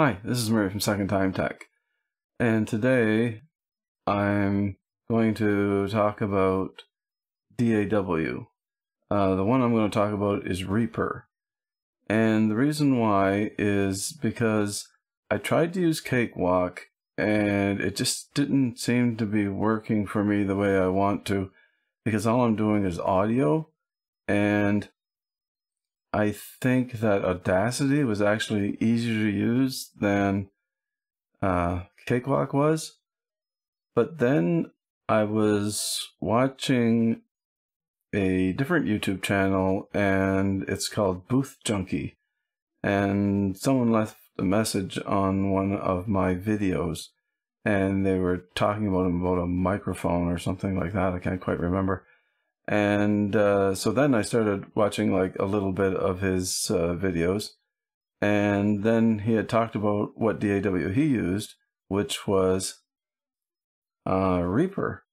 Hi, this is Murray from Second Time Tech, and today I'm going to talk about DAW. The one I'm going to talk about is Reaper, and the reason why is because I tried to use Cakewalk and it just didn't seem to be working for me the way I want to, because all I'm doing is audio, and I think that Audacity was actually easier to use than Cakewalk was. But then I was watching a different YouTube channel, and it's called Booth Junkie, and someone left a message on one of my videos, and they were talking about a microphone or something like that. I can't quite remember. And so then I started watching like a little bit of his videos, and then he had talked about what DAW he used, which was Reaper.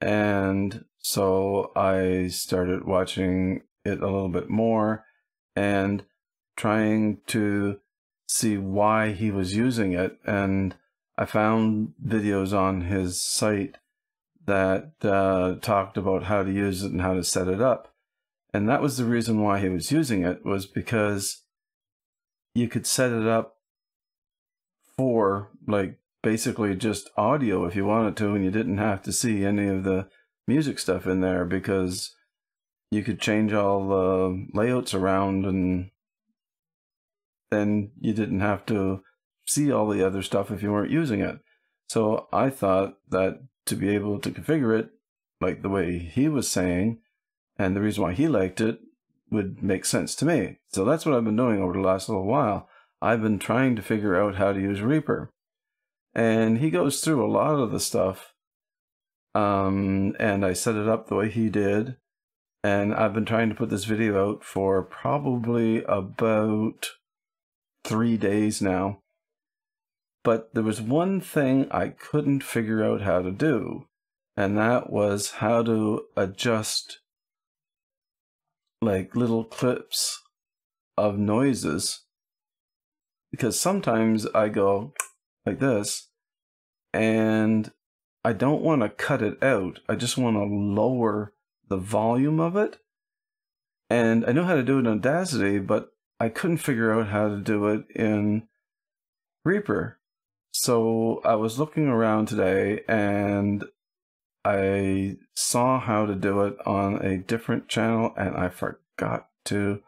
And so I started watching it a little bit more and trying to see why he was using it, and I found videos on his site that talked about how to use it and how to set it up. And that was the reason why he was using it, was because you could set it up for like basically just audio if you wanted to, and you didn't have to see any of the music stuff in there because you could change all the layouts around, and then you didn't have to see all the other stuff if you weren't using it. So I thought that to be able to configure it like the way he was saying, and the reason why he liked it, would make sense to me. So that's what I've been doing over the last little while. I've been trying to figure out how to use Reaper, and he goes through a lot of the stuff, and I set it up the way he did, and I've been trying to put this video out for probably about 3 days now. But there was one thing I couldn't figure out how to do, and that was how to adjust like little clips of noises. Because sometimes I go like this, and I don't want to cut it out. I just want to lower the volume of it. And I know how to do it in Audacity, but I couldn't figure out how to do it in Reaper. So I was looking around today, and I saw how to do it on a different channel, and I forgot to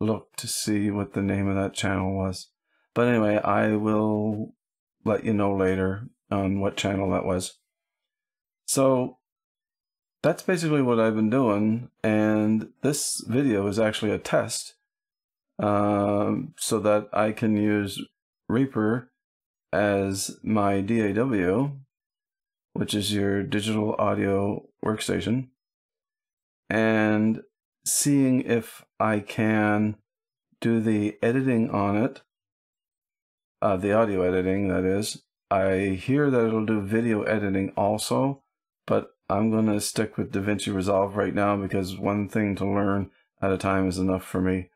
look to see what the name of that channel was. But anyway, I will let you know later on what channel that was. So that's basically what I've been doing, and this video is actually a test so that I can use Reaper as my DAW, which is your digital audio workstation, and seeing if I can do the editing on it, the audio editing, that is. I hear that it'll do video editing also, but I'm going to stick with DaVinci Resolve right now, because one thing to learn at a time is enough for me.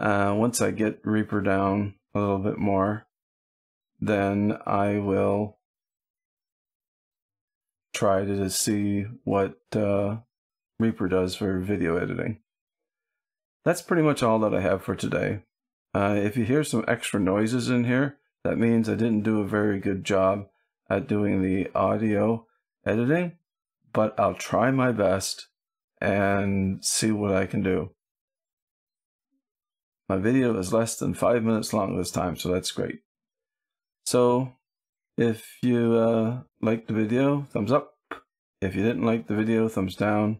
Once I get Reaper down a little bit more, then I will try to see what Reaper does for video editing. That's pretty much all that I have for today. If you hear some extra noises in here, that means I didn't do a very good job at doing the audio editing, but I'll try my best and see what I can do. My video is less than 5 minutes long this time, so that's great. So, if you liked the video, thumbs up. If you didn't like the video, thumbs down.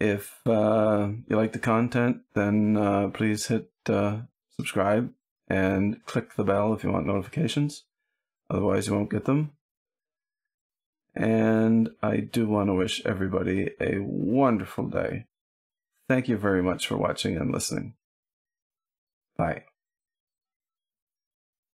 If you like the content, then please hit subscribe and click the bell if you want notifications. Otherwise, you won't get them. And I do want to wish everybody a wonderful day. Thank you very much for watching and listening. Bye.